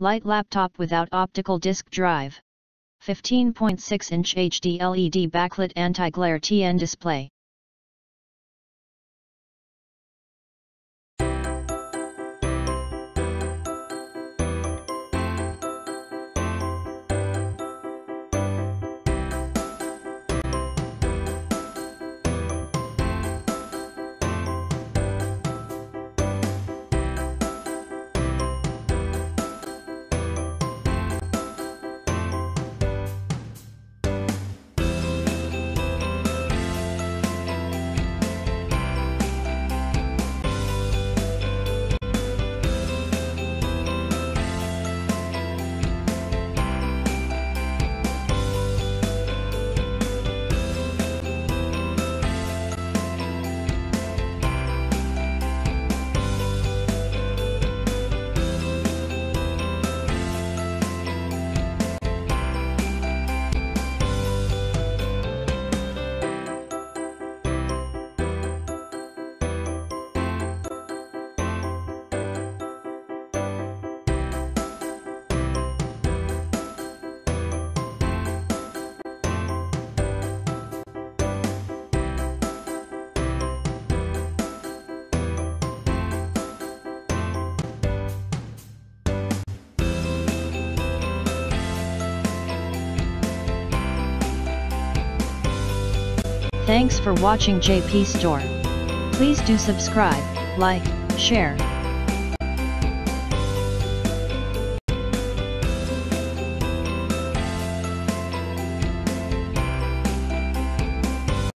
Light laptop without optical disc drive. 15.6-inch HD LED backlit anti-glare TN display. Thanks for watching JP Store. Please do subscribe, like, share.